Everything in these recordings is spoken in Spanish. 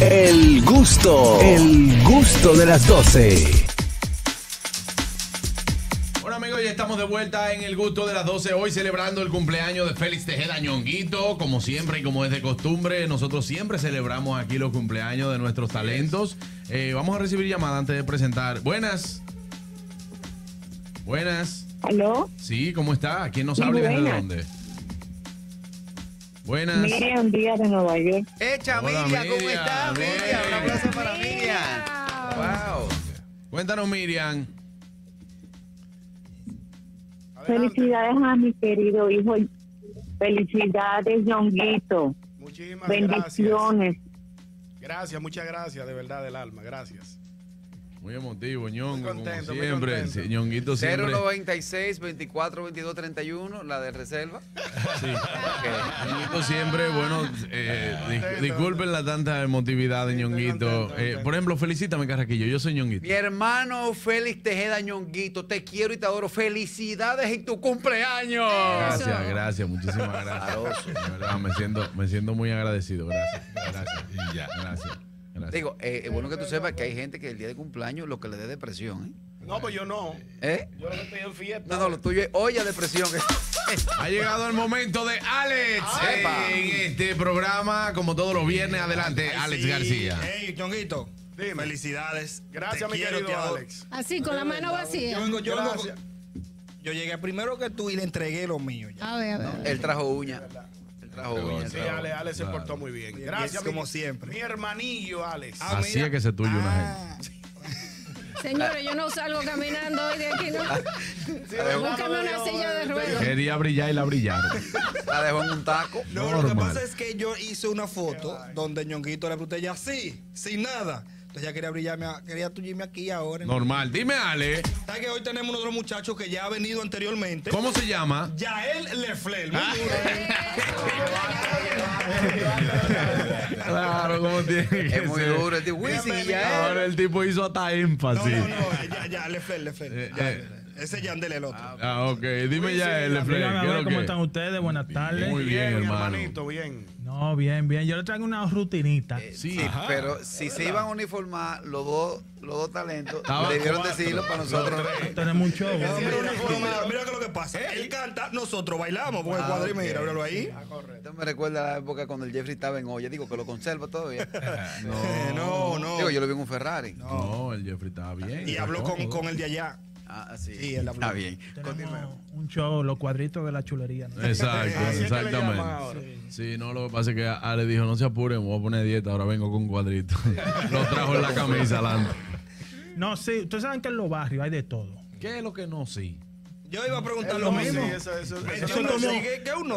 El gusto de las 12. Bueno, amigos, ya estamos de vuelta en El Gusto de las 12. Hoy celebrando el cumpleaños de Félix Tejeda Ñonguito. Como siempre y como es de costumbre, nosotros siempre celebramos aquí los cumpleaños de nuestros talentos. Vamos a recibir llamada antes de presentar. Buenas. Buenas. ¿Aló? Sí, ¿cómo está? ¿Quién nos habla y desde dónde? Buenas. Miriam Díaz de Nueva York. ¡Echa, Miriam! ¿Cómo estás, Miriam? Un abrazo para Miriam. ¡Wow! Cuéntanos, Miriam. Felicidades a mi querido hijo. Felicidades, Ñonguito. Muchísimas bendiciones. Gracias. Gracias, muchas gracias, de verdad, del alma. Gracias. Muy emotivo, Ñongo, contento, como siempre. Sí, Ñonguito siempre. 096 24 22 31, la de reserva. Sí. Okay. Ñonguito siempre, bueno, disculpen la tanta emotividad de Ñonguito. Por ejemplo, felicítame, Carraquillo, yo soy Ñonguito. Mi hermano Félix Tejeda Ñonguito, te quiero y te adoro. ¡Felicidades en tu cumpleaños! Gracias, gracias, muchísimas gracias. De verdad, me siento muy agradecido. Gracias. Y ya, gracias. Digo, es bueno que tú sepas que hay gente que el día de cumpleaños lo que le dé depresión, ¿eh? No, pues yo no. ¿Eh? Yo no estoy en fiesta. No, lo tuyo es olla depresión. Ha llegado el momento de Alex en este programa, como todos los viernes. Adelante, Alex García. Hey, Ñonguito. Dime. Felicidades. Gracias, mi querido Alex. Así, con la mano vacía. Yo llegué primero que tú y le entregué lo mío. Ya. A ver. Él trajo uña. Sí, Alex se portó muy bien. Gracias, como siempre. Mi hermanillo, Alex. Así es que se tuyo una gente. Señores, yo no salgo caminando hoy de aquí, ¿no? Búscame una silla de ruedas. Quería brillar y la brillaron. La dejó en un taco. No, lo que pasa es que yo hice una foto donde Ñonguito le pregunté ya así, sin nada. Entonces ya quería brillarme, quería tullirme aquí ahora. Normal. Dime, Ale. ¿Sabes que hoy tenemos un otro muchacho que ya ha venido anteriormente? ¿Cómo se llama? Yael Lefler. Muy duro. Claro, como tiene que ser. Es muy duro. Ahora el tipo hizo hasta énfasis. No, Lefler. Ese es Yandel, el otro. Ah, ok. Dime ya, Lefler. ¿Cómo están ustedes? Buenas tardes. Muy bien, hermanito, bien. No, bien, bien. Yo le traigo una rutinita. Sí, ajá, pero si se iban a uniformar los dos talentos, debieron decirlo para nosotros. Tenemos un show. Mira que lo que pasa. Él canta, nosotros bailamos. Porque el cuadro, mira, ábrelo ahí. Esto me recuerda a la época cuando el Jeffrey estaba en olla. Digo, que lo conserva todavía. No. Digo, yo lo vi en un Ferrari. No, el Jeffrey estaba bien. Y habló con el de allá. Ah, sí. Sí, está bien. Un show, los cuadritos de la chulería, ¿no? Exacto, exactamente. Sí, no, lo que pasa es que Ale dijo, no se apuren, voy a poner dieta, ahora vengo con cuadritos. Lo trajo en la camisa, Lando. No, sí, ustedes saben que en los barrios hay de todo. ¿Qué es lo que no sí? Yo iba a preguntar lo mismo.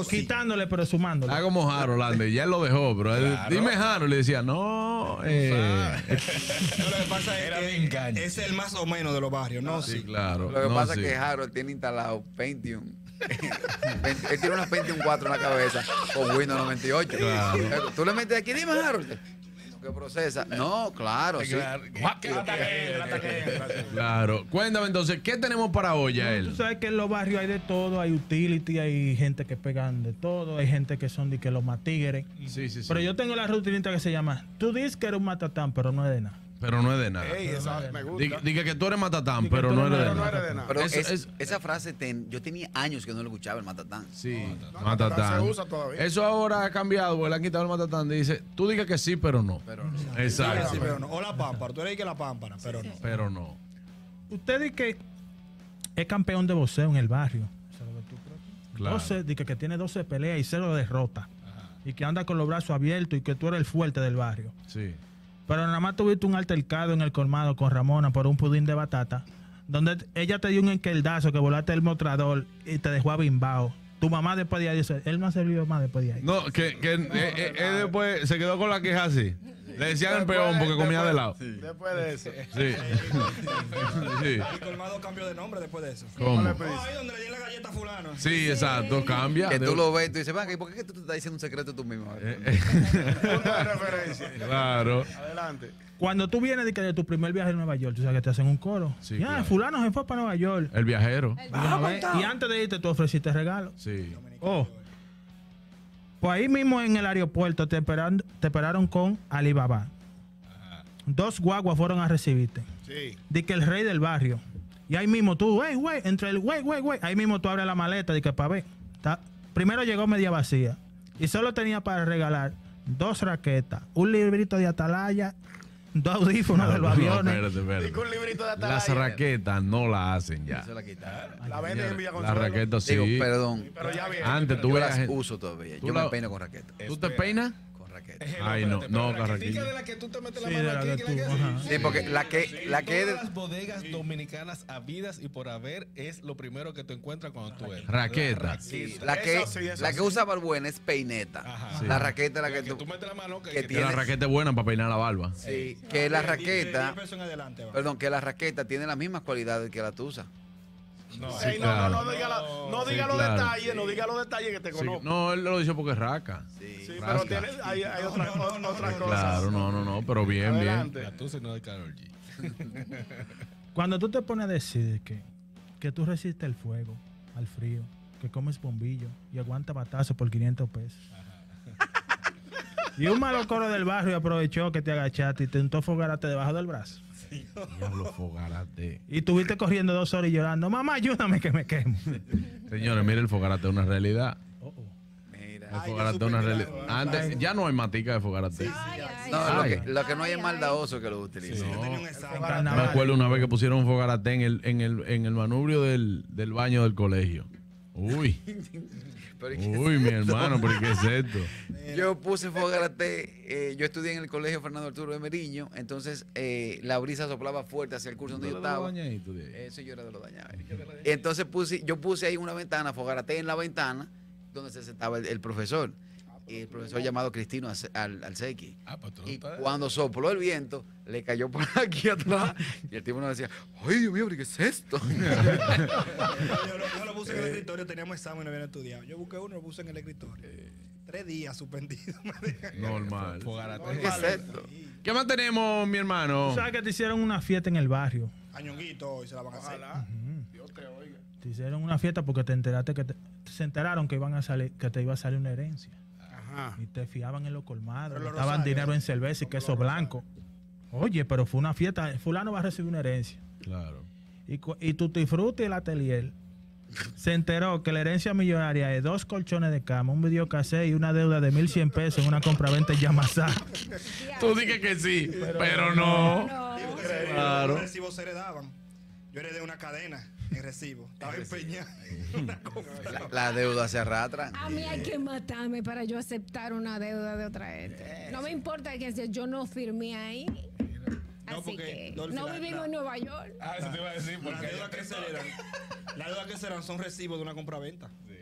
Quitándole, pero sumándole. Ah, como Harold, Andy, ya él lo dejó, pero él, claro. Dime Harold, le decía, no. Lo que pasa es que es el más o menos de los barrios, ¿no? Sí, claro. Lo que pasa es que Harold tiene instalado Pentium. Él tiene unas Pentium 4 en la cabeza con Windows 98. Claro. Tú le metes aquí, dime Harold. Que procesa. No, claro, sí. Claro. Cuéntame entonces, ¿qué tenemos para hoy, Yael? Tú sabes que en los barrios hay de todo, hay utility, hay gente que pegan de todo, hay gente que son de que los matigueres. Sí. Pero yo tengo la rutinita que se llama, tú dices que eres un matatán, pero no es de nada. Pero no es de nada. Dije que tú eres matatán, pero no eres de nada. Pero esa frase, yo tenía años que no lo escuchaba, el matatán. Sí, no, matatán. Se usa todavía. Eso ahora ha cambiado, le han quitado el matatán. Dice, tú digas que sí, pero no. Exacto. Sí, pero no. O la pámpara, tú eres que la pámpara, pero no. Pero no. Usted dice que es campeón de boxeo en el barrio. Entonces, dice que tiene 12 peleas y 0 derrotas. Y que anda con los brazos abiertos y que tú eres el fuerte del barrio. Sí. Pero nada más tuviste un altercado en el colmado con Ramona por un pudín de batata, donde ella te dio un enqueldazo que volaste el mostrador y te dejó abimbao. Tu mamá después de ahí dice, él no ha servido más después de ahí. No, él después se quedó con la queja así. Le decían el peón porque comía de lado. Sí. Después de eso. Sí. El colmado cambió de nombre después de eso. ¿Cómo? No, ahí donde le di la galleta a fulano. Sí, exacto, cambia. Que tú lo ves y tú dices, ¿por qué tú te estás diciendo un secreto tú mismo? Punto de referencia. Claro. Adelante. Cuando tú vienes de tu primer viaje a Nueva York, tú sabes que te hacen un coro. Sí, ya, claro. Fulano se fue para Nueva York. El viajero. Y antes de irte, tú ofreciste regalos. Sí. Pues ahí mismo en el aeropuerto te esperaron con Alibaba. Dos guaguas fueron a recibirte. Sí. De que el rey del barrio. Y ahí mismo tú, güey, entre el güey. Ahí mismo tú abres la maleta de que para ver. Primero llegó media vacía. Y solo tenía para regalar 2 raquetas, un librito de atalaya, 2 audífonos de los aviones. Espérate. Un librito de atalaya. Las raquetas no la hacen ya. Se la quitaron. La venden en Villa Consuelo. Las raquetas sí. Digo, perdón. Sí, pero ya viene. Antes tú las uso todavía. Yo me peino con raquetas. ¿Tú te peinas? Ay, no, raquetica de la que tú te metes la mano aquí, sí, porque la que todas las bodegas dominicanas habidas y por haber es lo primero que te encuentras cuando tú eres. Raqueta. La que usa Balbuena es peineta. Ajá. La raqueta la que tú metes la mano que tiene. La raqueta es buena para peinar la barba. Sí, que la raqueta. Perdón, que la raqueta tiene las mismas cualidades que la tusa. No, sí, claro. no diga los detalles que te conozco. No, él lo dice porque es raca. Sí, pero tienes, hay otras cosas. Claro, no, pero bien, adelante. Bien. La tusa no de Karol G. Cuando tú te pones a decir que tú resistes el fuego, al frío, que comes bombillo y aguantas batazos por 500 pesos. Ajá. Y un malocoro del barrio aprovechó que te agachaste y te untó fogarate debajo del brazo. Diablo, fogarate. Y tuviste corriendo 2 horas y llorando, mamá, ayúdame que me quemo. Señores, mire, el fogarate es una realidad. Mira. El fogarate es una realidad. Antes, ya no hay matica de fogarate. Sí, no, lo que no hay es maldadoso que lo utiliza. Sí. No, me acuerdo una vez que pusieron un fogarate en el manubrio del baño del colegio. Uy. Uy, mi hermano, ¿por qué es esto? Yo puse fogarate, yo estudié en el colegio Fernando Arturo de Meriño, entonces la brisa soplaba fuerte hacia el curso donde yo estaba. Eso yo era de los dañados. Entonces yo puse ahí una ventana, fogarate en la ventana, donde se sentaba el profesor. El profesor llamado Cristino al Sequi. Y cuando sopló el viento, le cayó por aquí atrás. Y el tipo nos decía, ¡ay, Dios mío, qué es esto! Yo lo puse en el escritorio, teníamos examen y no habían estudiado. Yo busqué uno, lo puse en el escritorio. 3 días suspendido. Normal. ¿Qué es esto? ¿Qué más tenemos, mi hermano? Tú sabes que te hicieron una fiesta en el barrio. A Ñonguito hoy se la van a hacer. Dios te oiga. Te hicieron una fiesta porque se enteraron que te iba a salir una herencia. Y te fiaban en los colmados, le daban dinero en cerveza y queso blanco. Oye, pero fue una fiesta. Fulano va a recibir una herencia. Claro. Y Tutti Frutti, el atelier, se enteró que la herencia millonaria es 2 colchones de cama, un videocassette y una deuda de 1.100 pesos en una compraventa en Yamasá. Tú dices que sí, pero no. Claro. Los recibos se heredaban. Yo heredé una cadena. En recibo. Estaba empeñada. La deuda se arrastra. A mí hay que matarme para yo aceptar una deuda de otra gente. No me importa que sea, yo no firmé ahí. No, así que no vivimos en Nueva York. Ah, eso te iba a decir. Porque la deuda que serán son recibos de una compraventa. Sí.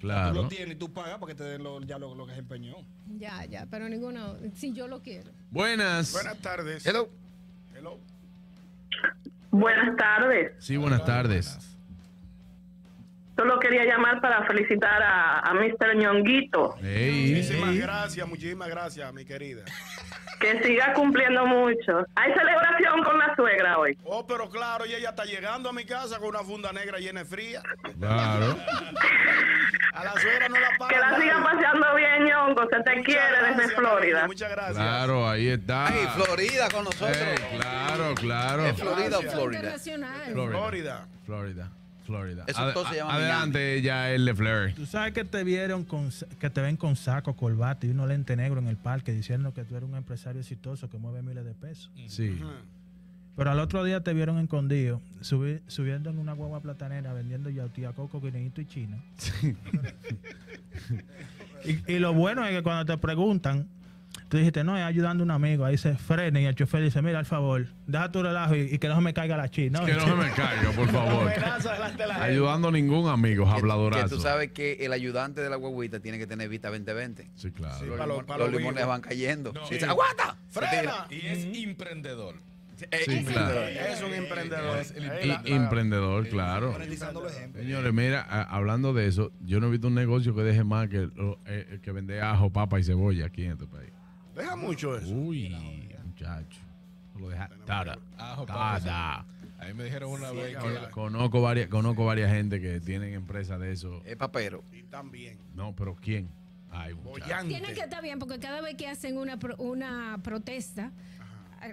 Claro. Tú lo tienes y tú pagas porque te den lo que se empeñó. Ya, pero ninguno. Si yo lo quiero. Buenas tardes. Hello. Buenas tardes. Sí, buenas tardes. Solo quería llamar para felicitar a Mr. Ñonguito. Muchísimas gracias, mi querida. Que siga cumpliendo mucho. Hay celebración con la suegra hoy. Oh, pero claro, y ella está llegando a mi casa con una funda negra llena de fría. Claro. A la suegra no la paga. Que la siga paseando bien, Ñongo. Se te quiere desde Florida. Muchas gracias. Claro, ahí está. Ay, Florida con nosotros. Claro. ¿Es Florida o Florida? Florida. Eso todo se llama adelante, Yael Lefler. Tú sabes que te ven con saco, corbata y unos lentes negros en el parque diciendo que tú eres un empresario exitoso que mueve miles de pesos. Sí. Uh-huh. Pero al otro día te vieron escondido subiendo en una guagua platanera vendiendo yautiacoco, guineíto y china. Sí. y lo bueno es que cuando te preguntan, tú dijiste, no, es ayudando a un amigo. Ahí se frena y el chofer dice, mira, al favor, deja tu relajo y que no se me caiga la china. Que no se me caiga, por favor. Ayudando a ningún amigo, habladorazo. Que tú sabes que el ayudante de la guaguita tiene que tener vista 20-20. Sí, claro. Sí, los limones van cayendo. No. Y dice, ¡aguanta! ¡Frena! Y es emprendedor. Sí, claro. Es un emprendedor. Emprendedor, claro. Señores, mira, hablando de eso, yo no he visto un negocio que deje más que vende ajo, papa y cebolla aquí en este país. Deja mucho eso. Uy, muchacho. Lo deja. Tada. Ahí me dijeron una vez que conozco varias gente que tienen empresas de eso. Es papero. Y también. No, pero ¿quién? Ay, muchacho. Tienen que estar bien porque cada vez que hacen una protesta,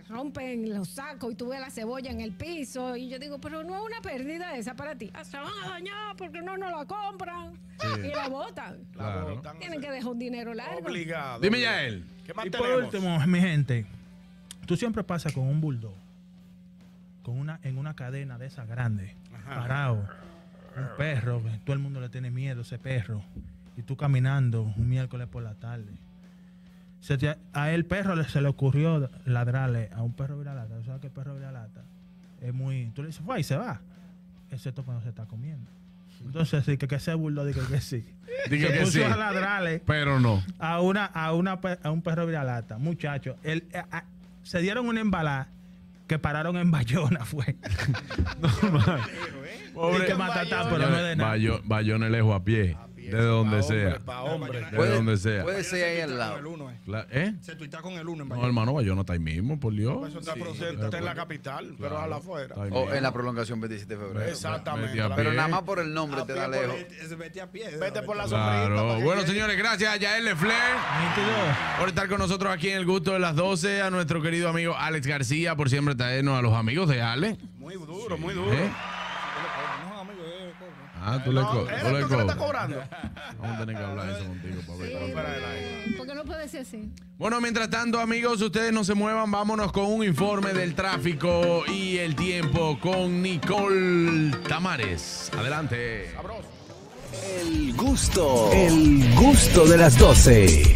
rompen los sacos y tú ves la cebolla en el piso. Y yo digo, pero no es una pérdida esa para ti. Se van a dañar porque no la compran. Sí. Y la botan. Claro. La botan. Tienen que dejar un dinero largo. Obligado. Dime, Yael. ¿Qué más tenemos? Por último, mi gente, tú siempre pasas con un bulldog en una cadena de esas grandes, parado. Un perro, todo el mundo le tiene miedo a ese perro. Y tú caminando un miércoles por la tarde. A el perro se le ocurrió ladrarle a un perro viralata. O sea, que el perro viralata es muy... Tú le dices, fue y se va. Excepto cuando se está comiendo. Entonces, sí, que ese burló, digo que sí. Digo que sí. A ladrarle. Pero no. A un perro viralata. Muchachos, se dieron una embalada que pararon en Bayona, fue. No, man. Pobre. Y que matatá, pero no de nada. Bayona es lejos a pie. De donde sea. De donde sea. Puede ser ahí al lado. Se tuita con el uno en Bayona. No, hermano, Bayona está ahí mismo, por Dios. Eso está en la capital, pero a la afuera. O en la prolongación 27 de febrero. Exactamente. Pero nada más por el nombre te da lejos. Vete a pie. Vete por la sombrita. Bueno, señores, gracias a Yael Lefler por estar con nosotros aquí en El Gusto de las 12. A nuestro querido amigo Alex García por siempre traernos a los amigos de Alex. Muy duro, muy duro. Ah, tú le estás cobrando. Vamos a tener que hablar eso contigo, Pablo. Sí, porque no puede ser así. Bueno, mientras tanto, amigos, ustedes no se muevan. Vámonos con un informe del tráfico y el tiempo con Nicole Tamares. Adelante. Sabroso. El gusto de las 12.